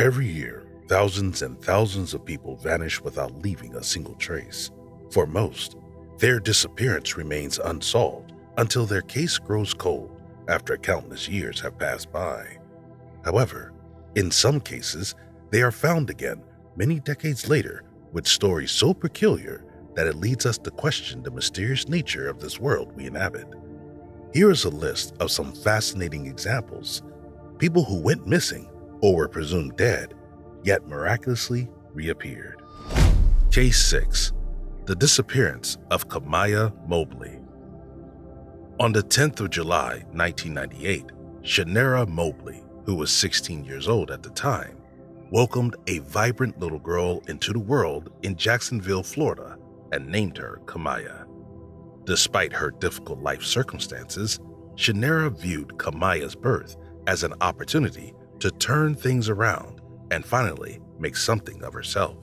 Every year, thousands and thousands of people vanish without leaving a single trace. For most, their disappearance remains unsolved until their case grows cold after countless years have passed by. However, in some cases, they are found again many decades later with stories so peculiar that it leads us to question the mysterious nature of this world we inhabit. Here is a list of some fascinating examples. People who went missing or were presumed dead, yet miraculously reappeared. Case 6. The Disappearance of Kamiyah Mobley. On the 10th of July, 1998, Shanara Mobley, who was 16 years old at the time, welcomed a vibrant little girl into the world in Jacksonville, Florida, and named her Kamiyah. Despite her difficult life circumstances, Shanara viewed Kamiyah's birth as an opportunity to turn things around and finally make something of herself.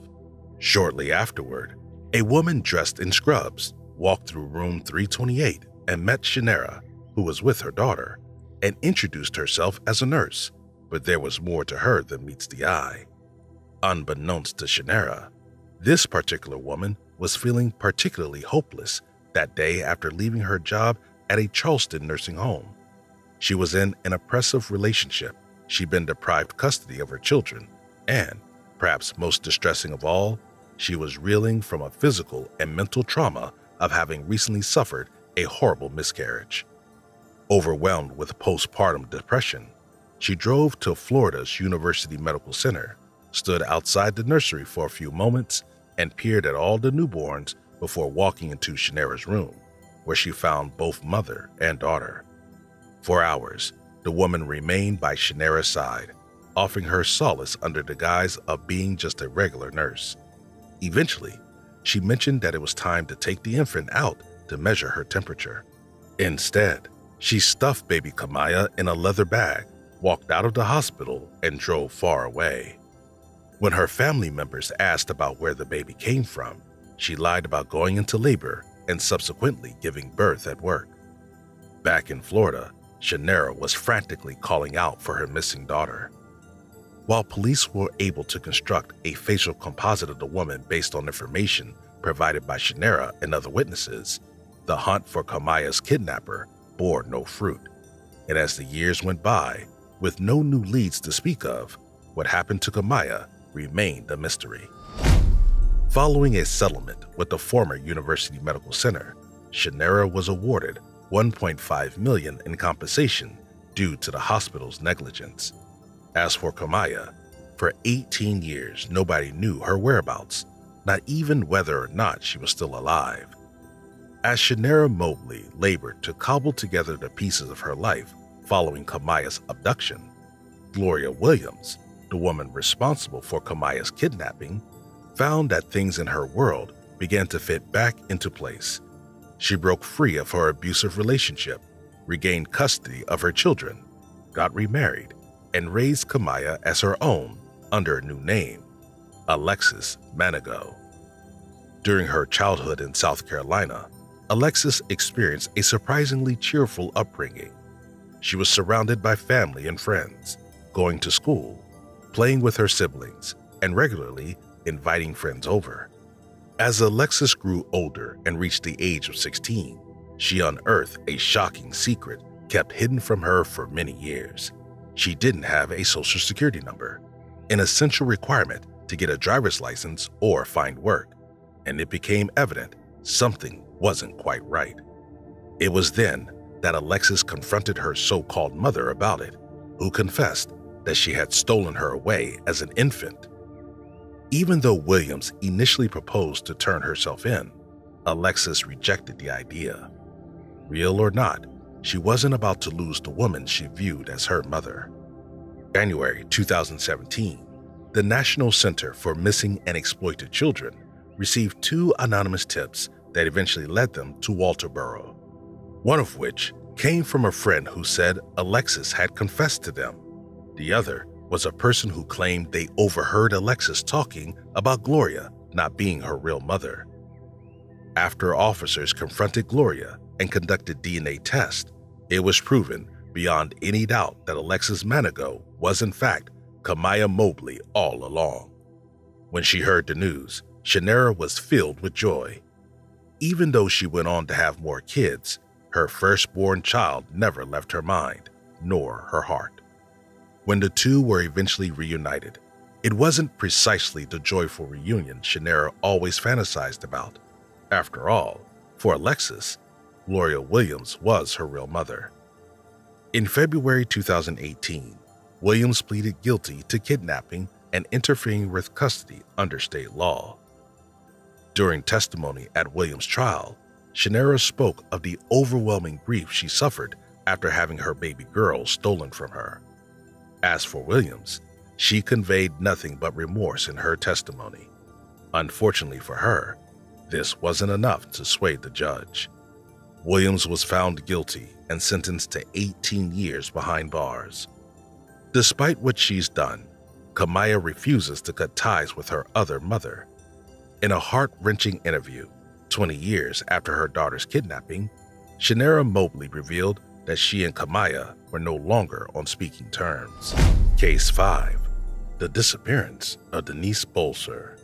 Shortly afterward, a woman dressed in scrubs walked through room 328 and met Shanara, who was with her daughter, and introduced herself as a nurse, but there was more to her than meets the eye. Unbeknownst to Shanara, this particular woman was feeling particularly hopeless that day after leaving her job at a Charleston nursing home. She was in an oppressive relationship. She'd been deprived custody of her children, and, perhaps most distressing of all, she was reeling from a physical and mental trauma of having recently suffered a horrible miscarriage. Overwhelmed with postpartum depression, she drove to Florida's University Medical Center, stood outside the nursery for a few moments, and peered at all the newborns before walking into Shanara's room, where she found both mother and daughter. For hours, the woman remained by Shanara's side, offering her solace under the guise of being just a regular nurse. Eventually, she mentioned that it was time to take the infant out to measure her temperature. Instead, she stuffed baby Kamiyah in a leather bag, walked out of the hospital, and drove far away. When her family members asked about where the baby came from, she lied about going into labor and subsequently giving birth at work. Back in Florida, Shanara was frantically calling out for her missing daughter. While police were able to construct a facial composite of the woman based on information provided by Shanara and other witnesses, the hunt for Kamiyah's kidnapper bore no fruit. And as the years went by, with no new leads to speak of, what happened to Kamiyah remained a mystery. Following a settlement with the former University Medical Center, Shanara was awarded $1.5 million in compensation due to the hospital's negligence. As for Kamiyah, for 18 years, nobody knew her whereabouts, not even whether or not she was still alive. As Shanara Mobley labored to cobble together the pieces of her life following Kamiyah's abduction, Gloria Williams, the woman responsible for Kamiyah's kidnapping, found that things in her world began to fit back into place. She broke free of her abusive relationship, regained custody of her children, got remarried, and raised Kamiyah as her own under a new name, Alexis Manigo. During her childhood in South Carolina, Alexis experienced a surprisingly cheerful upbringing. She was surrounded by family and friends, going to school, playing with her siblings, and regularly inviting friends over. As Alexis grew older and reached the age of 16, she unearthed a shocking secret kept hidden from her for many years. She didn't have a social security number, an essential requirement to get a driver's license or find work, and it became evident something wasn't quite right. It was then that Alexis confronted her so-called mother about it, who confessed that she had stolen her away as an infant. Even though Williams initially proposed to turn herself in, Alexis rejected the idea. Real or not, she wasn't about to lose the woman she viewed as her mother. January 2017, the National Center for Missing and Exploited Children received two anonymous tips that eventually led them to Walterboro, one of which came from a friend who said Alexis had confessed to them. The other was a person who claimed they overheard Alexis talking about Gloria not being her real mother. After officers confronted Gloria and conducted DNA tests, it was proven beyond any doubt that Alexis Manigo was in fact Kamiyah Mobley all along. When she heard the news, Shanara was filled with joy. Even though she went on to have more kids, her firstborn child never left her mind, nor her heart. When the two were eventually reunited, it wasn't precisely the joyful reunion Shanara always fantasized about. After all, for Alexis, Gloria Williams was her real mother. In February 2018, Williams pleaded guilty to kidnapping and interfering with custody under state law. During testimony at Williams' trial, Shanara spoke of the overwhelming grief she suffered after having her baby girl stolen from her. As for Williams, she conveyed nothing but remorse in her testimony. Unfortunately for her, this wasn't enough to sway the judge. Williams was found guilty and sentenced to 18 years behind bars. Despite what she's done, Kamiyah refuses to cut ties with her other mother. In a heart-wrenching interview, 20 years after her daughter's kidnapping, Shanara Mobley revealed that she and Kamiyah were no longer on speaking terms. Case 5. The Disappearance of Denise Bolser.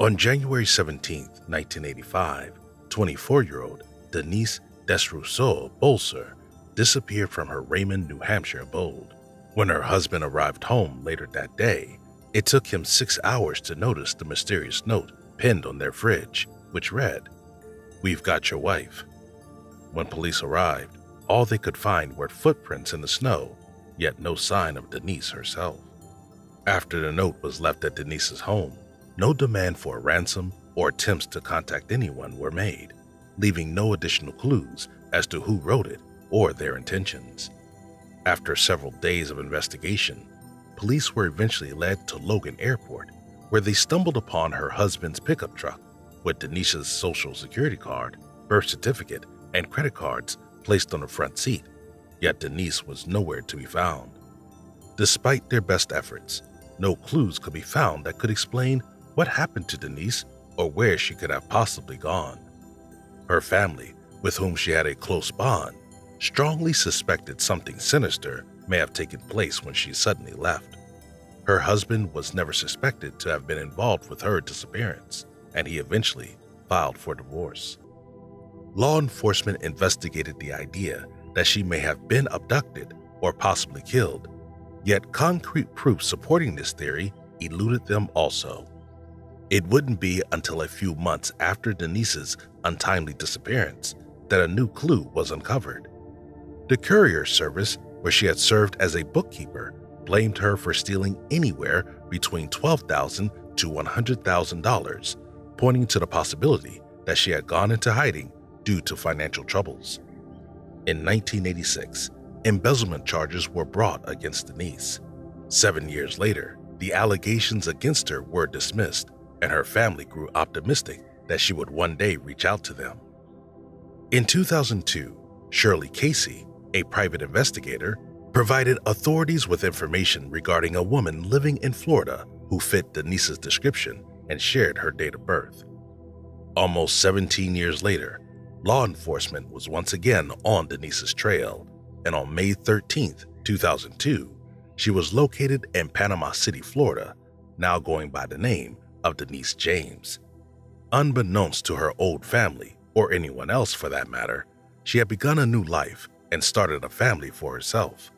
On January 17, 1985, 24-year-old Denise DesRousseau Bolser disappeared from her Raymond, New Hampshire abode. When her husband arrived home later that day, it took him 6 hours to notice the mysterious note pinned on their fridge, which read, "We've got your wife." When police arrived, all they could find were footprints in the snow, yet no sign of Denise herself. After the note was left at Denise's home, no demand for a ransom or attempts to contact anyone were made, leaving no additional clues as to who wrote it or their intentions. After several days of investigation, police were eventually led to Logan Airport, where they stumbled upon her husband's pickup truck with Denise's social security card, birth certificate, and credit cards placed on the front seat, yet Denise was nowhere to be found. Despite their best efforts, no clues could be found that could explain what happened to Denise or where she could have possibly gone. Her family, with whom she had a close bond, strongly suspected something sinister may have taken place when she suddenly left. Her husband was never suspected to have been involved with her disappearance, and he eventually filed for divorce. Law enforcement investigated the idea that she may have been abducted or possibly killed, yet concrete proof supporting this theory eluded them also. It wouldn't be until a few months after Denise's untimely disappearance that a new clue was uncovered. The courier service, where she had served as a bookkeeper, blamed her for stealing anywhere between $12,000 to $100,000, pointing to the possibility that she had gone into hiding due to financial troubles. In 1986, embezzlement charges were brought against Denise. 7 years later, the allegations against her were dismissed, and her family grew optimistic that she would one day reach out to them. In 2002, Shirley Casey, a private investigator, provided authorities with information regarding a woman living in Florida who fit Denise's description and shared her date of birth. Almost 17 years later, law enforcement was once again on Denise's trail, and on May 13, 2002, she was located in Panama City, Florida, now going by the name of Denise James. Unbeknownst to her old family, or anyone else for that matter, she had begun a new life and started a family for herself.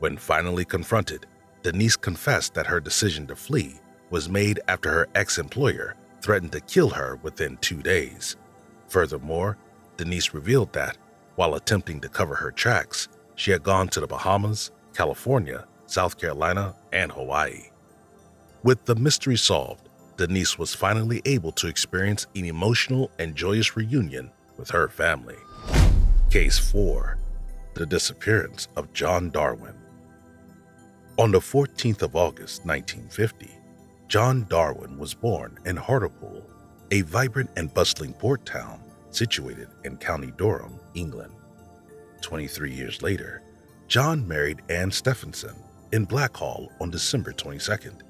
When finally confronted, Denise confessed that her decision to flee was made after her ex-employer threatened to kill her within 2 days. Furthermore, Denise revealed that, while attempting to cover her tracks, she had gone to the Bahamas, California, South Carolina, and Hawaii. With the mystery solved, Denise was finally able to experience an emotional and joyous reunion with her family. Case 4. The Disappearance of John Darwin. On the 14th of August, 1950, John Darwin was born in Hartlepool, a vibrant and bustling port town situated in County Durham, England. 23 years later, John married Anne Stephenson in Blackhall on December 22nd.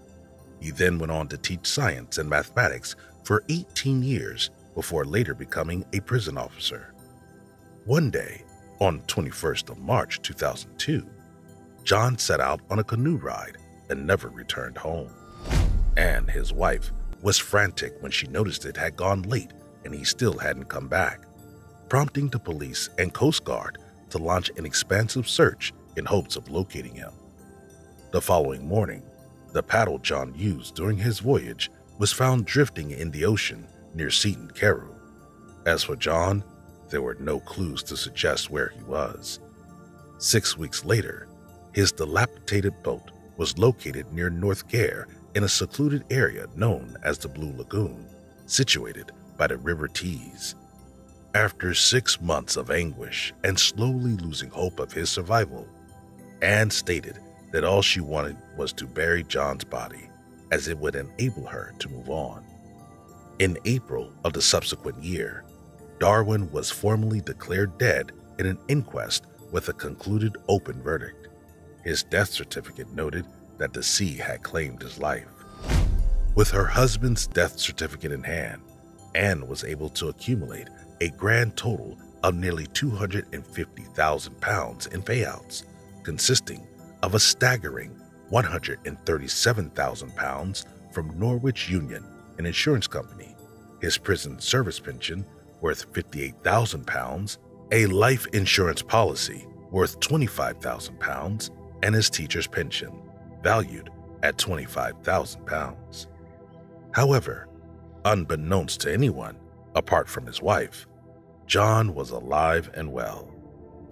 He then went on to teach science and mathematics for 18 years before later becoming a prison officer. One day, on the 21st of March 2002, John set out on a canoe ride and never returned home. Anne, his wife, was frantic when she noticed it had gone late and he still hadn't come back, prompting the police and Coast Guard to launch an expansive search in hopes of locating him. The following morning, the paddle John used during his voyage was found drifting in the ocean near Seaton, Carew. As for John, there were no clues to suggest where he was. 6 weeks later, his dilapidated boat was located near North Gare in a secluded area known as the Blue Lagoon, situated by the River Tees. After 6 months of anguish and slowly losing hope of his survival, Anne stated that all she wanted was to bury John's body, as it would enable her to move on. In April of the subsequent year, Darwin was formally declared dead in an inquest with a concluded open verdict. His death certificate noted that the sea had claimed his life. With her husband's death certificate in hand, Anne was able to accumulate a grand total of nearly £250,000 in payouts, consisting of a staggering £137,000 from Norwich Union, an insurance company, his prison service pension worth £58,000, a life insurance policy worth £25,000, and his teacher's pension, valued at £25,000. However, unbeknownst to anyone, apart from his wife, John was alive and well.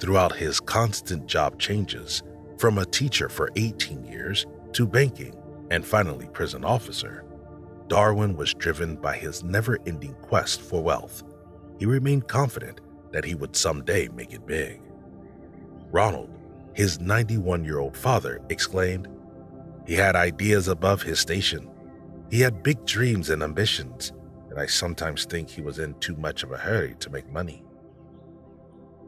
Throughout his constant job changes, from a teacher for 18 years to banking and finally prison officer, Darwin was driven by his never-ending quest for wealth. He remained confident that he would someday make it big. Ronald, his 91-year-old father, exclaimed, "He had ideas above his station. He had big dreams and ambitions, and I sometimes think he was in too much of a hurry to make money."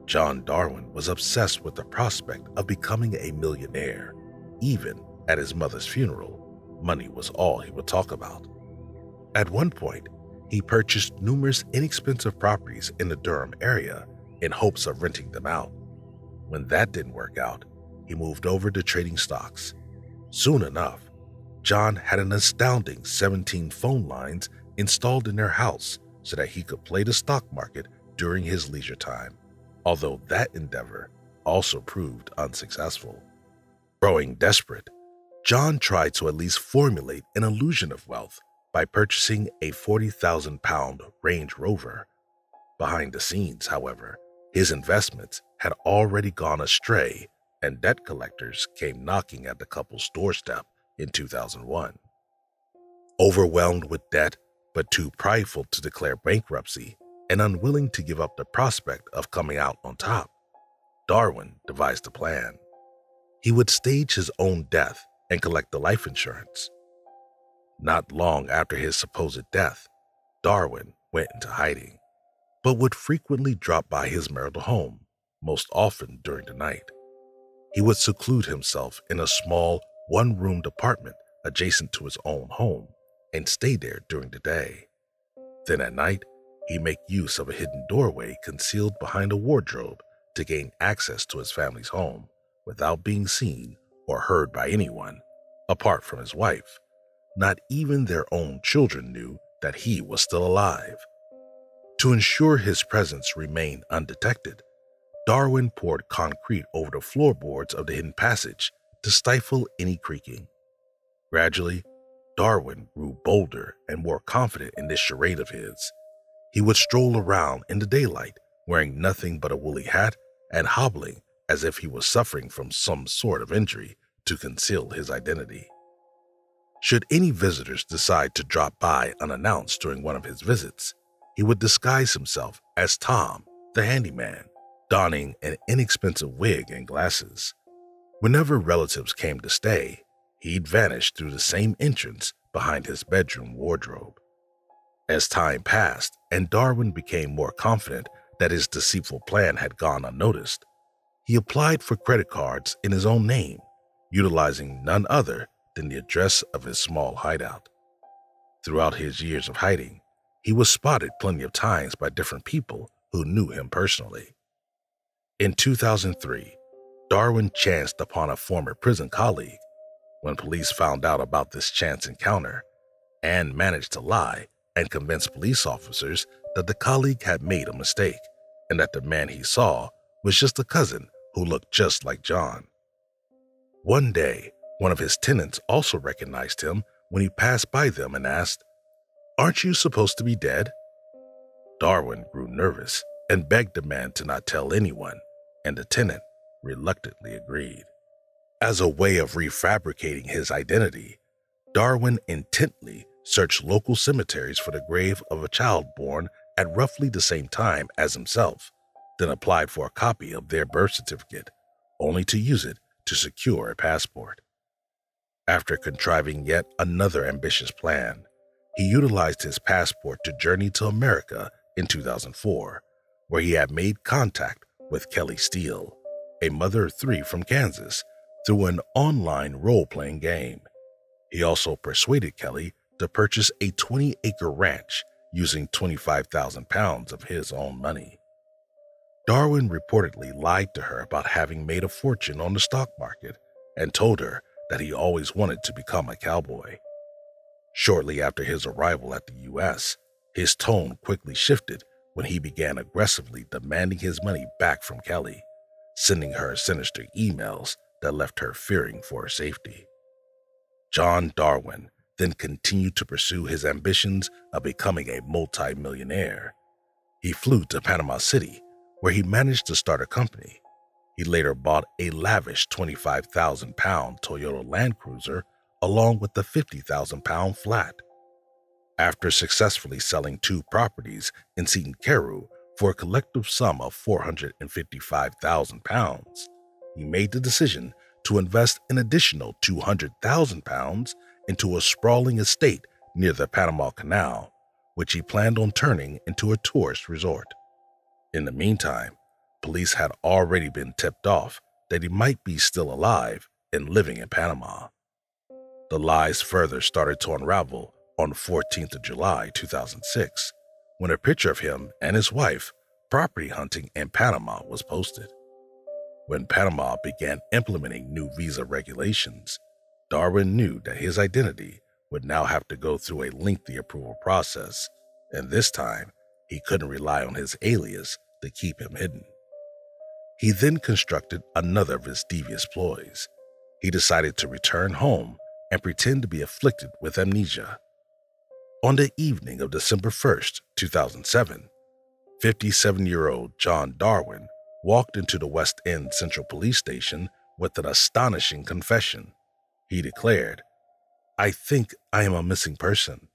John Darwin was obsessed with the prospect of becoming a millionaire. Even at his mother's funeral, money was all he would talk about. At one point, he purchased numerous inexpensive properties in the Durham area in hopes of renting them out. When that didn't work out, he moved over to trading stocks. Soon enough, John had an astounding 17 phone lines installed in their house so that he could play the stock market during his leisure time, although that endeavor also proved unsuccessful. Growing desperate, John tried to at least formulate an illusion of wealth by purchasing a 40,000-pound Range Rover. Behind the scenes, however, his investments had already gone astray, and debt collectors came knocking at the couple's doorstep in 2001. Overwhelmed with debt, but too prideful to declare bankruptcy and unwilling to give up the prospect of coming out on top, Darwin devised a plan. He would stage his own death and collect the life insurance. Not long after his supposed death, Darwin went into hiding, but would frequently drop by his marital home, most often during the night. He would seclude himself in a small one-room apartment adjacent to his own home and stay there during the day. Then at night, he'd make use of a hidden doorway concealed behind a wardrobe to gain access to his family's home without being seen or heard by anyone, apart from his wife. Not even their own children knew that he was still alive. To ensure his presence remained undetected, Darwin poured concrete over the floorboards of the hidden passage to stifle any creaking. Gradually, Darwin grew bolder and more confident in this charade of his. He would stroll around in the daylight, wearing nothing but a woolly hat and hobbling as if he was suffering from some sort of injury to conceal his identity. Should any visitors decide to drop by unannounced during one of his visits, he would disguise himself as Tom, the handyman, donning an inexpensive wig and glasses. Whenever relatives came to stay, he'd vanish through the same entrance behind his bedroom wardrobe. As time passed and Darwin became more confident that his deceitful plan had gone unnoticed, he applied for credit cards in his own name, utilizing none other than the address of his small hideout. Throughout his years of hiding, he was spotted plenty of times by different people who knew him personally. In 2003, Darwin chanced upon a former prison colleague. When police found out about this chance encounter, Anne managed to lie and convince police officers that the colleague had made a mistake and that the man he saw was just a cousin who looked just like John. One day, one of his tenants also recognized him when he passed by them and asked, "Aren't you supposed to be dead?" Darwin grew nervous and begged the man to not tell anyone, and the tenant reluctantly agreed. As a way of refabricating his identity, Darwin intently searched local cemeteries for the grave of a child born at roughly the same time as himself, then applied for a copy of their birth certificate, only to use it to secure a passport. After contriving yet another ambitious plan, he utilized his passport to journey to America in 2004, where he had made contact with Kelly Steele, a mother of three from Kansas, through an online role-playing game. He also persuaded Kelly to purchase a 20-acre ranch using 25,000 pounds of his own money. Darwin reportedly lied to her about having made a fortune on the stock market and told her that he always wanted to become a cowboy. Shortly after his arrival at the U.S., his tone quickly shifted when he began aggressively demanding his money back from Kelly, sending her sinister emails that left her fearing for her safety. John Darwin then continued to pursue his ambitions of becoming a multi-millionaire. He flew to Panama City, where he managed to start a company. He later bought a lavish 25,000-pound Toyota Land Cruiser along with the 50,000-pound flat. After successfully selling two properties in Seton Carew for a collective sum of 455,000 pounds, he made the decision to invest an additional 200,000 pounds into a sprawling estate near the Panama Canal, which he planned on turning into a tourist resort. In the meantime, police had already been tipped off that he might be still alive and living in Panama. The lies further started to unravel on 14th of July, 2006, when a picture of him and his wife property hunting in Panama was posted. When Panama began implementing new visa regulations, Darwin knew that his identity would now have to go through a lengthy approval process, and this time he couldn't rely on his alias to keep him hidden. He then constructed another of his devious ploys. He decided to return home and pretend to be afflicted with amnesia. On the evening of December 1st, 2007, 57-year-old John Darwin walked into the West End Central Police Station with an astonishing confession. He declared, "I think I am a missing person."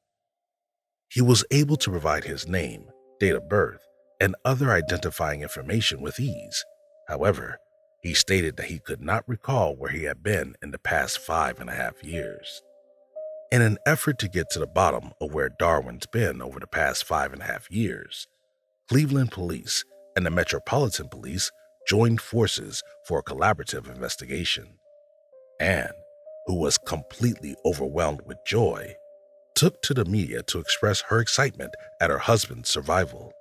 He was able to provide his name, date of birth, and other identifying information with ease. However, he stated that he could not recall where he had been in the past 5.5 years. In an effort to get to the bottom of where Darwin's been over the past 5.5 years, Cleveland police and the Metropolitan Police joined forces for a collaborative investigation. Anne, who was completely overwhelmed with joy, took to the media to express her excitement at her husband's survival.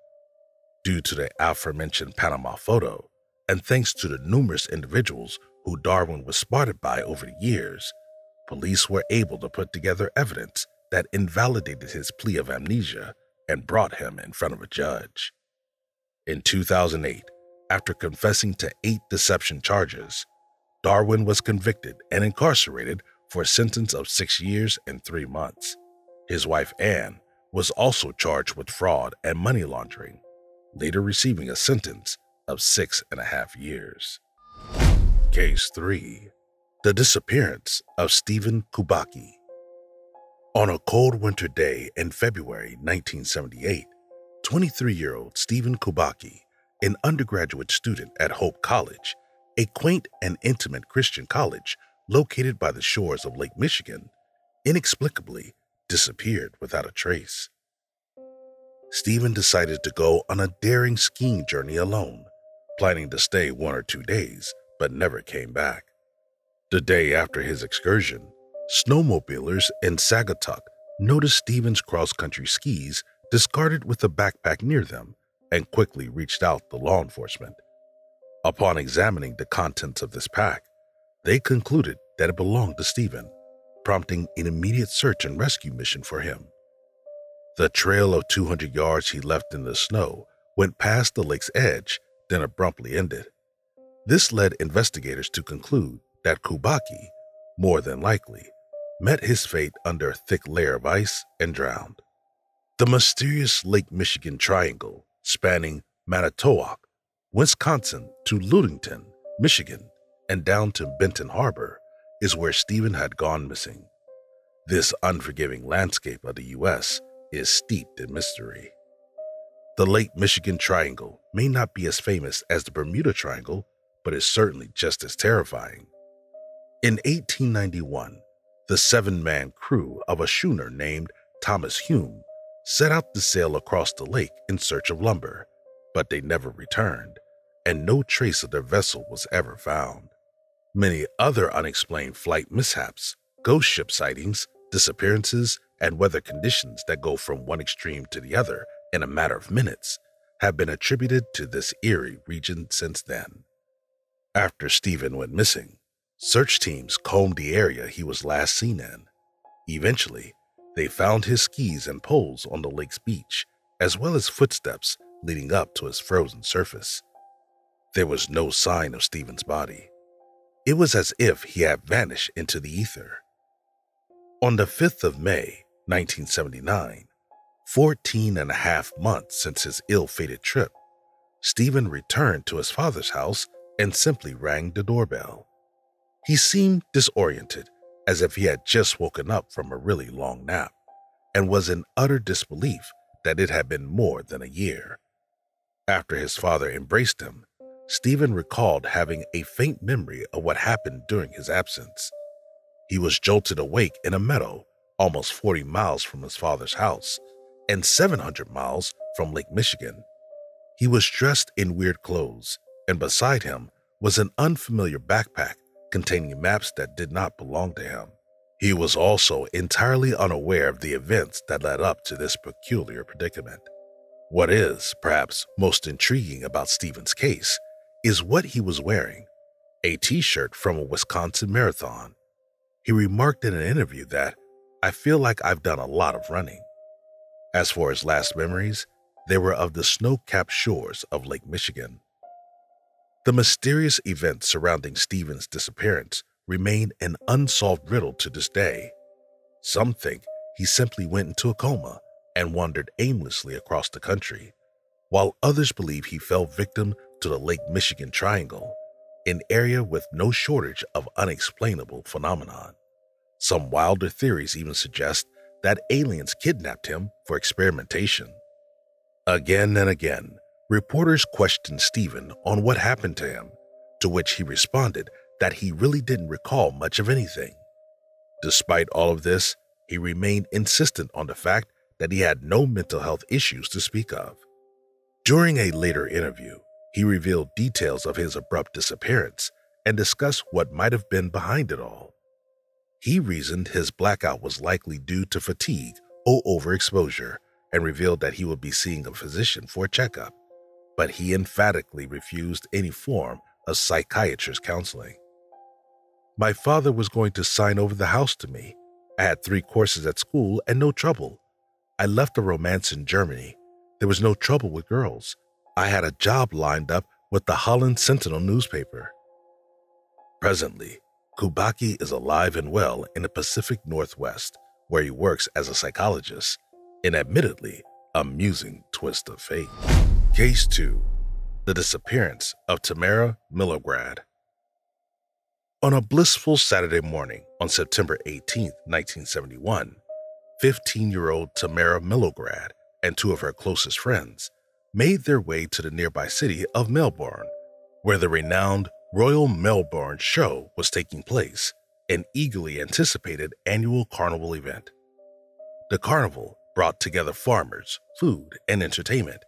Due to the aforementioned Panama photo, and thanks to the numerous individuals who Darwin was spotted by over the years, police were able to put together evidence that invalidated his plea of amnesia and brought him in front of a judge. In 2008, after confessing to 8 deception charges, Darwin was convicted and incarcerated for a sentence of 6 years and 3 months. His wife, Anne, was also charged with fraud and money laundering, later receiving a sentence of 6.5 years. Case 3. The disappearance of Steven Kubacki. On a cold winter day in February 1978, 23-year-old Steven Kubacki, an undergraduate student at Hope College, a quaint and intimate Christian college located by the shores of Lake Michigan, inexplicably disappeared without a trace. Steven decided to go on a daring skiing journey alone, planning to stay 1 or 2 days, but never came back. The day after his excursion, snowmobilers in Sagatuck noticed Steven's cross-country skis discarded with a backpack near them, and quickly reached out to law enforcement. Upon examining the contents of this pack, they concluded that it belonged to Stephen, prompting an immediate search and rescue mission for him. The trail of 200 yards he left in the snow went past the lake's edge, then abruptly ended. This led investigators to conclude that Kubacki, more than likely, met his fate under a thick layer of ice and drowned. The mysterious Lake Michigan Triangle, spanning Manitowoc, Wisconsin to Ludington, Michigan, and down to Benton Harbor, is where Stephen had gone missing. This unforgiving landscape of the U.S. is steeped in mystery. The Lake Michigan Triangle may not be as famous as the Bermuda Triangle, but is certainly just as terrifying. In 1891, the seven-man crew of a schooner named Thomas Hume set out to sail across the lake in search of lumber, but they never returned, and no trace of their vessel was ever found. Many other unexplained flight mishaps, ghost ship sightings, disappearances, and weather conditions that go from one extreme to the other in a matter of minutes have been attributed to this eerie region since then. After Stephen went missing, search teams combed the area he was last seen in. Eventually, they found his skis and poles on the lake's beach, as well as footsteps leading up to his frozen surface. There was no sign of Stephen's body. It was as if he had vanished into the ether. On the 5th of May, 1979, 14.5 months since his ill-fated trip, Stephen returned to his father's house and simply rang the doorbell. He seemed disoriented, as if he had just woken up from a really long nap, and was in utter disbelief that it had been more than a year. After his father embraced him, Stephen recalled having a faint memory of what happened during his absence. He was jolted awake in a meadow almost 40 miles from his father's house and 700 miles from Lake Michigan. He was dressed in weird clothes, and beside him was an unfamiliar backpack containing maps that did not belong to him. He was also entirely unaware of the events that led up to this peculiar predicament. What is, perhaps, most intriguing about Stephen's case is what he was wearing, a t-shirt from a Wisconsin marathon. He remarked in an interview that, "I feel like I've done a lot of running." As for his last memories, they were of the snow-capped shores of Lake Michigan. The mysterious events surrounding Stephen's disappearance remain an unsolved riddle to this day. Some think he simply went into a coma and wandered aimlessly across the country, while others believe he fell victim to the Lake Michigan Triangle, an area with no shortage of unexplainable phenomena. Some wilder theories even suggest that aliens kidnapped him for experimentation. Again and again, reporters questioned Stephen on what happened to him, to which he responded that he really didn't recall much of anything. Despite all of this, he remained insistent on the fact that he had no mental health issues to speak of. During a later interview, he revealed details of his abrupt disappearance and discussed what might have been behind it all. He reasoned his blackout was likely due to fatigue or overexposure, and revealed that he would be seeing a physician for a checkup, but he emphatically refused any form of psychiatrist counseling. "My father was going to sign over the house to me. I had 3 courses at school and no trouble. I left a romance in Germany. There was no trouble with girls. I had a job lined up with the Holland Sentinel newspaper." Presently, Kubacki is alive and well in the Pacific Northwest, where he works as a psychologist, an admittedly amusing twist of fate. Case 2. The Disappearance of Tamara Milograd. On a blissful Saturday morning on September 18, 1971, 15-year-old Tamara Milograd and 2 of her closest friends made their way to the nearby city of Melbourne, where the renowned Royal Melbourne Show was taking place, an eagerly anticipated annual carnival event. The carnival brought together farmers, food, and entertainment,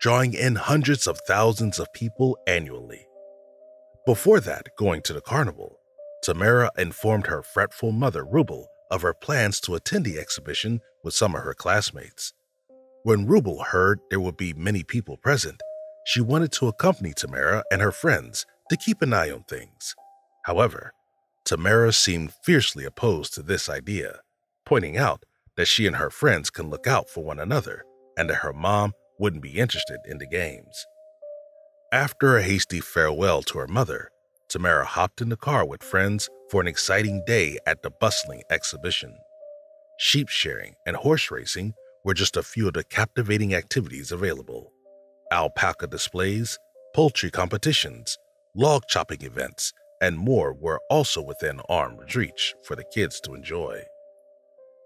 drawing in hundreds of thousands of people annually. Before that, going to the carnival, Tamara informed her fretful mother, Rubel, of her plans to attend the exhibition with some of her classmates. When Rubel heard there would be many people present, she wanted to accompany Tamara and her friends to keep an eye on things. However, Tamara seemed fiercely opposed to this idea, pointing out that she and her friends can look out for one another and that her mom wouldn't be interested in the games. After a hasty farewell to her mother, Tamara hopped in the car with friends for an exciting day at the bustling exhibition. Sheep shearing and horse racing were just a few of the captivating activities available. Alpaca displays, poultry competitions, log chopping events, and more were also within arm's reach for the kids to enjoy.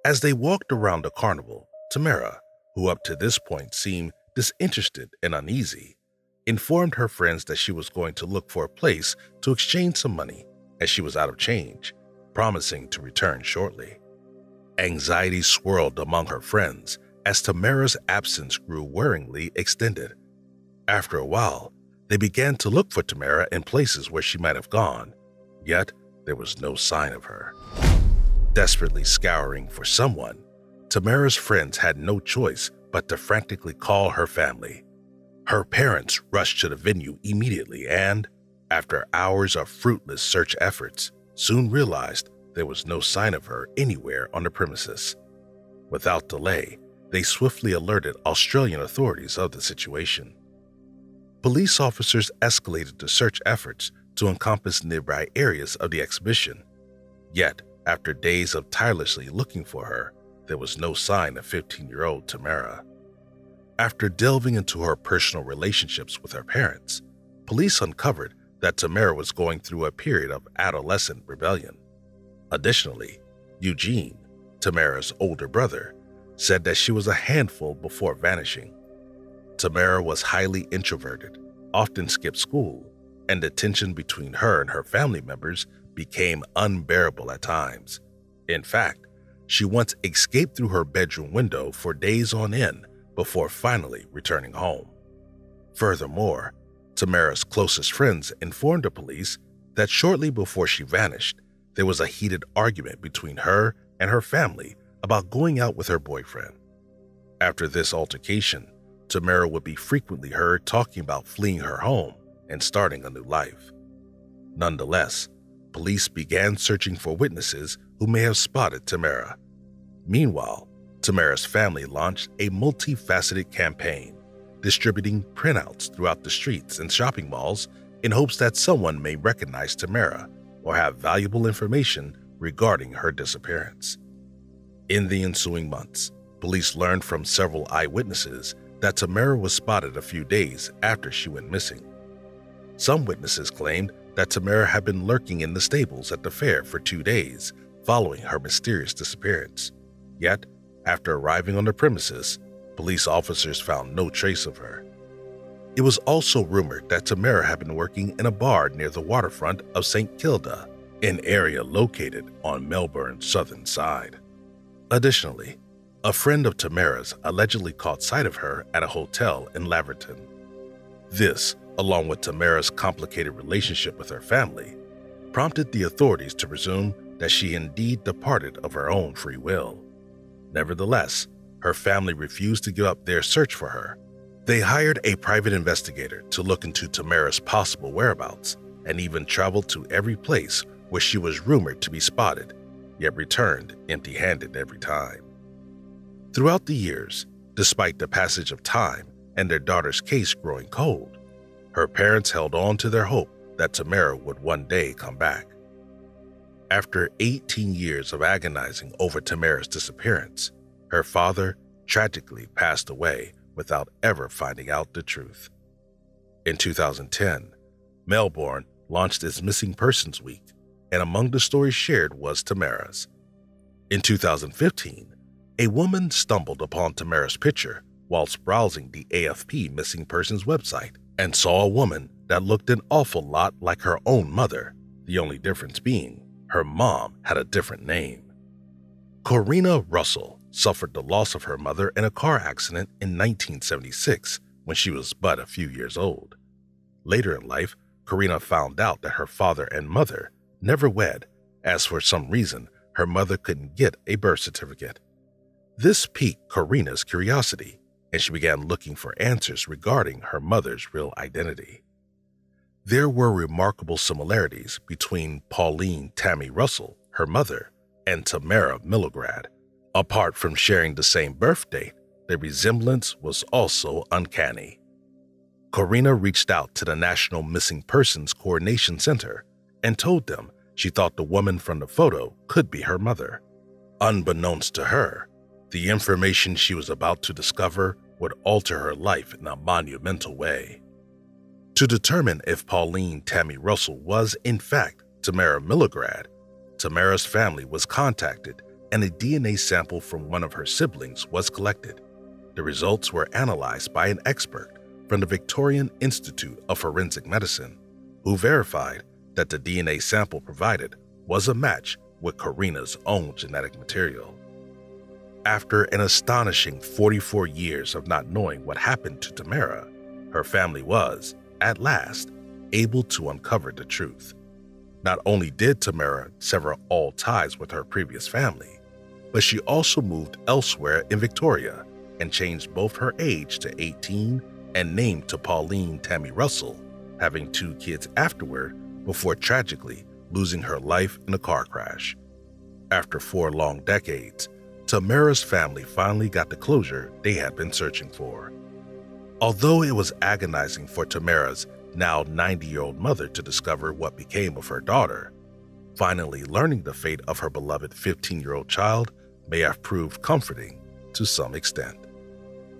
As they walked around the carnival, Tamara, who up to this point seemed disinterested and uneasy, informed her friends that she was going to look for a place to exchange some money as she was out of change, promising to return shortly. Anxiety swirled among her friends as Tamara's absence grew worryingly extended. After a while, they began to look for Tamara in places where she might have gone, yet there was no sign of her. Desperately scouring for someone, Tamara's friends had no choice but to frantically call her family. Her parents rushed to the venue immediately and, after hours of fruitless search efforts, soon realized there was no sign of her anywhere on the premises. Without delay, they swiftly alerted Australian authorities of the situation. Police officers escalated the search efforts to encompass nearby areas of the exhibition, yet after days of tirelessly looking for her, there was no sign of 15-year-old Tamara. After delving into her personal relationships with her parents, police uncovered that Tamara was going through a period of adolescent rebellion. Additionally, Eugene, Tamara's older brother, said that she was a handful before vanishing. Tamara was highly introverted, often skipped school, and the tension between her and her family members became unbearable at times. In fact, she once escaped through her bedroom window for days on end before finally returning home. Furthermore, Tamara's closest friends informed the police that shortly before she vanished, there was a heated argument between her and her family about going out with her boyfriend. After this altercation, Tamara would be frequently heard talking about fleeing her home and starting a new life. Nonetheless, police began searching for witnesses who may have spotted Tamara. Meanwhile, Tamara's family launched a multifaceted campaign, distributing printouts throughout the streets and shopping malls in hopes that someone may recognize Tamara or have valuable information regarding her disappearance. In the ensuing months, police learned from several eyewitnesses that Tamara was spotted a few days after she went missing. Some witnesses claimed that Tamara had been lurking in the stables at the fair for 2 days following her mysterious disappearance. Yet, after arriving on the premises, police officers found no trace of her. It was also rumored that Tamara had been working in a bar near the waterfront of St. Kilda, an area located on Melbourne's southern side. Additionally, a friend of Tamara's allegedly caught sight of her at a hotel in Laverton. This, along with Tamara's complicated relationship with her family, prompted the authorities to presume that she indeed departed of her own free will. Nevertheless, her family refused to give up their search for her. They hired a private investigator to look into Tamara's possible whereabouts and even traveled to every place where she was rumored to be spotted, yet returned empty-handed every time. Throughout the years, despite the passage of time and their daughter's case growing cold, her parents held on to their hope that Tamara would one day come back. After 18 years of agonizing over Tamara's disappearance, her father tragically passed away without ever finding out the truth. In 2010, Melbourne launched its Missing Persons Week, and among the stories shared was Tamara's. In 2015, a woman stumbled upon Tamara's picture whilst browsing the AFP Missing Persons website, and saw a woman that looked an awful lot like her own mother, the only difference being her mom had a different name. Corina Russell suffered the loss of her mother in a car accident in 1976 when she was but a few years old. Later in life, Corina found out that her father and mother never wed, as for some reason her mother couldn't get a birth certificate. This piqued Corina's curiosity, and she began looking for answers regarding her mother's real identity. There were remarkable similarities between Pauline Tammy Russell, her mother, and Tamara Milograd. Apart from sharing the same birth date, the resemblance was also uncanny. Corina reached out to the National Missing Persons Coordination Center and told them she thought the woman from the photo could be her mother. Unbeknownst to her, the information she was about to discover would alter her life in a monumental way. To determine if Pauline Tammy Russell was, in fact, Tamara Milograd, Tamara's family was contacted and a DNA sample from one of her siblings was collected. The results were analyzed by an expert from the Victorian Institute of Forensic Medicine, who verified that the DNA sample provided was a match with Corina's own genetic material. After an astonishing 44 years of not knowing what happened to Tamara, her family was, at last, able to uncover the truth. Not only did Tamara sever all ties with her previous family, but she also moved elsewhere in Victoria and changed both her age to 18 and named to Pauline Tammy Russell, having 2 kids afterward before tragically losing her life in a car crash. After 4 long decades, Tamara's family finally got the closure they had been searching for. Although it was agonizing for Tamara's now 90-year-old mother to discover what became of her daughter, finally learning the fate of her beloved 15-year-old child may have proved comforting to some extent.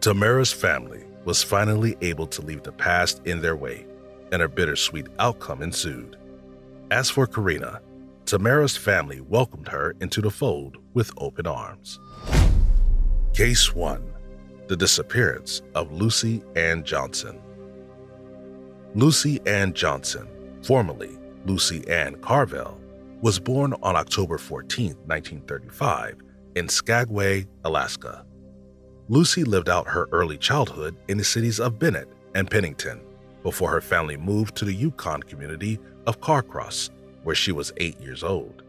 Tamara's family was finally able to leave the past in their wake, and a bittersweet outcome ensued. As for Corina, Tamara's family welcomed her into the fold with open arms. Case 1: The Disappearance of Lucy Ann Johnson. Lucy Ann Johnson, formerly Lucy Ann Carvel, was born on October 14, 1935, in Skagway, Alaska. Lucy lived out her early childhood in the cities of Bennett and Pennington, before her family moved to the Yukon community of Carcross, where she was 8 years old.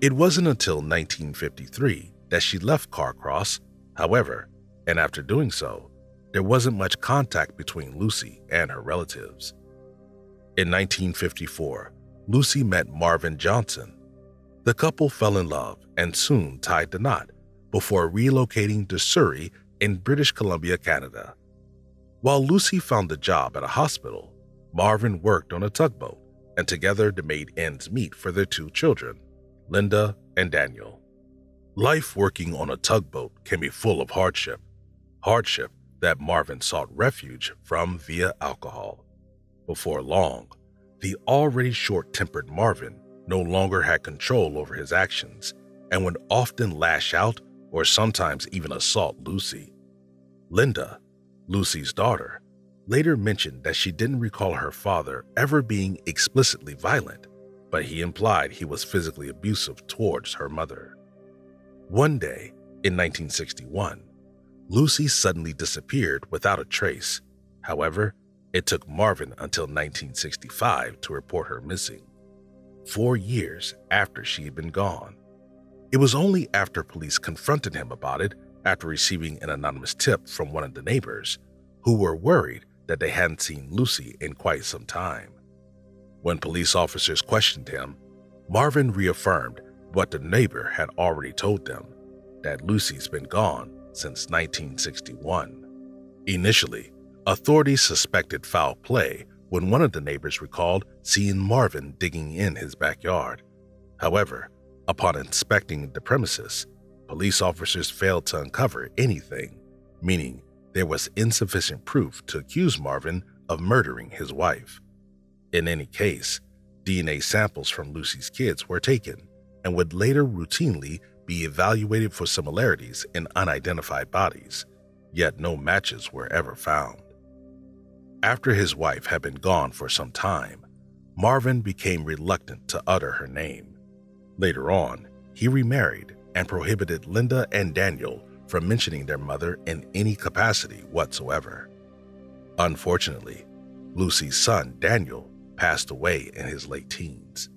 It wasn't until 1953 that she left Carcross, however, and after doing so, there wasn't much contact between Lucy and her relatives. In 1954, Lucy met Marvin Johnson. The couple fell in love and soon tied the knot before relocating to Surrey in British Columbia, Canada. While Lucy found a job at a hospital, Marvin worked on a tugboat, and together they made ends meet for their 2 children, Linda and Daniel. Life working on a tugboat can be full of hardship, hardship that Marvin sought refuge from via alcohol. Before long, the already short-tempered Marvin no longer had control over his actions and would often lash out or sometimes even assault Lucy. Linda, Lucy's daughter, later mentioned that she didn't recall her father ever being explicitly violent, but he implied he was physically abusive towards her mother. One day, in 1961, Lucy suddenly disappeared without a trace. However, it took Marvin until 1965 to report her missing, 4 years after she had been gone. It was only after police confronted him about it after receiving an anonymous tip from one of the neighbors, who were worried that they hadn't seen Lucy in quite some time. When police officers questioned him, Marvin reaffirmed what the neighbor had already told them, that Lucy's been gone since 1961. Initially, authorities suspected foul play when one of the neighbors recalled seeing Marvin digging in his backyard. However, upon inspecting the premises, police officers failed to uncover anything, meaning there was insufficient proof to accuse Marvin of murdering his wife. In any case, DNA samples from Lucy's kids were taken and would later routinely be evaluated for similarities in unidentified bodies, yet no matches were ever found. After his wife had been gone for some time, Marvin became reluctant to utter her name. Later on, he remarried and prohibited Linda and Daniel from mentioning their mother in any capacity whatsoever. Unfortunately, Lucy's son, Daniel, passed away in his late teens.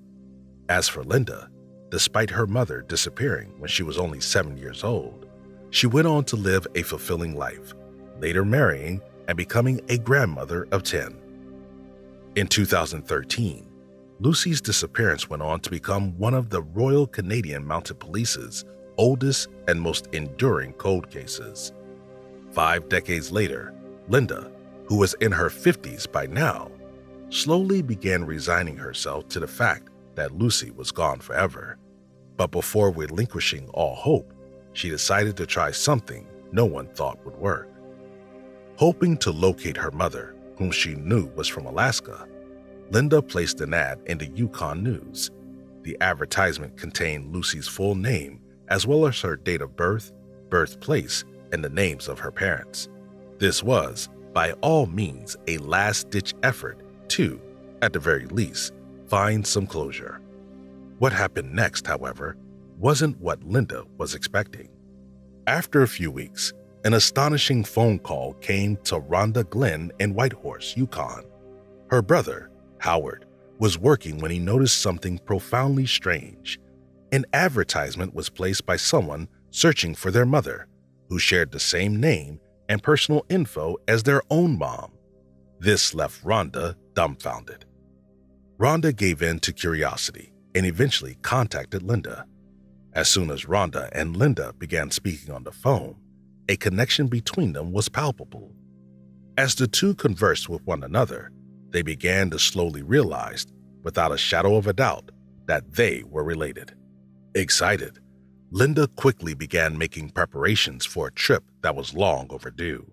As for Linda, despite her mother disappearing when she was only 7 years old, she went on to live a fulfilling life, later marrying and becoming a grandmother of 10. In 2013, Lucy's disappearance went on to become one of the Royal Canadian Mounted Police's oldest and most enduring cold cases. 5 decades later, Linda, who was in her 50s by now, slowly began resigning herself to the fact that Lucy was gone forever. But before relinquishing all hope, she decided to try something no one thought would work. Hoping to locate her mother, whom she knew was from Alaska, Linda placed an ad in the Yukon News. The advertisement contained Lucy's full name as well as her date of birth, birthplace, and the names of her parents. This was, by all means, a last-ditch effort to, at the very least, find some closure. What happened next, however, wasn't what Linda was expecting. After a few weeks, an astonishing phone call came to Rhonda Glenn in Whitehorse, Yukon. Her brother, Howard, was working when he noticed something profoundly strange. An advertisement was placed by someone searching for their mother, who shared the same name and personal info as their own mom. This left Rhonda dumbfounded. Rhonda gave in to curiosity and eventually contacted Linda. As soon as Rhonda and Linda began speaking on the phone, a connection between them was palpable. As the two conversed with one another, they began to slowly realize, without a shadow of a doubt, that they were related. Excited, Linda quickly began making preparations for a trip that was long overdue.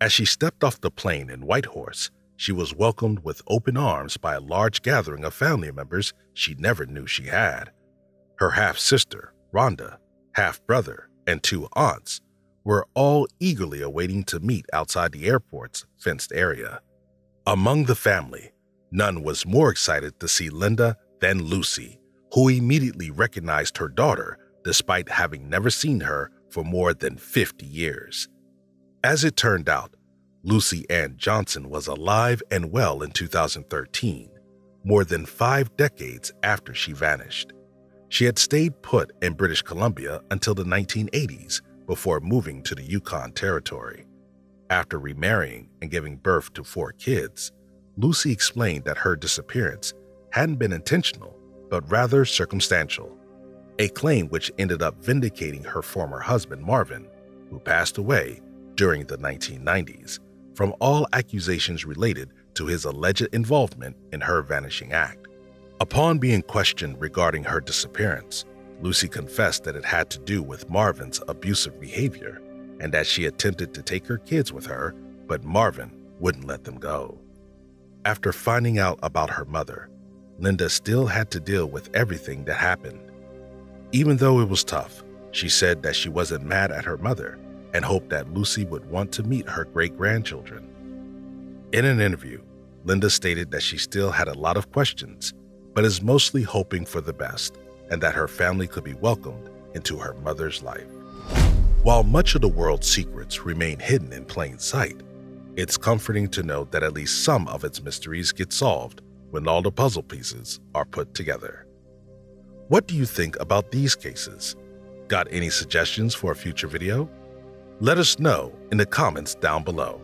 As she stepped off the plane in Whitehorse, she was welcomed with open arms by a large gathering of family members she never knew she had. Her half-sister, Rhonda, half-brother, and 2 aunts were all eagerly awaiting to meet outside the airport's fenced area. Among the family, none was more excited to see Linda than Lucy, who immediately recognized her daughter despite having never seen her for more than 50 years. As it turned out, Lucy Ann Johnson was alive and well in 2013, more than 5 decades after she vanished. She had stayed put in British Columbia until the 1980s before moving to the Yukon Territory. After remarrying and giving birth to 4 kids, Lucy explained that her disappearance hadn't been intentional, but rather circumstantial, a claim which ended up vindicating her former husband, Marvin, who passed away during the 1990s, from all accusations related to his alleged involvement in her vanishing act. Upon being questioned regarding her disappearance, Lucy confessed that it had to do with Marvin's abusive behavior and that she attempted to take her kids with her, but Marvin wouldn't let them go. After finding out about her mother, Linda still had to deal with everything that happened. Even though it was tough, she said that she wasn't mad at her mother and hoped that Lucy would want to meet her great-grandchildren. In an interview, Linda stated that she still had a lot of questions, but is mostly hoping for the best and that her family could be welcomed into her mother's life. While much of the world's secrets remain hidden in plain sight, it's comforting to know that at least some of its mysteries get solved when all the puzzle pieces are put together. What do you think about these cases? Got any suggestions for a future video? Let us know in the comments down below.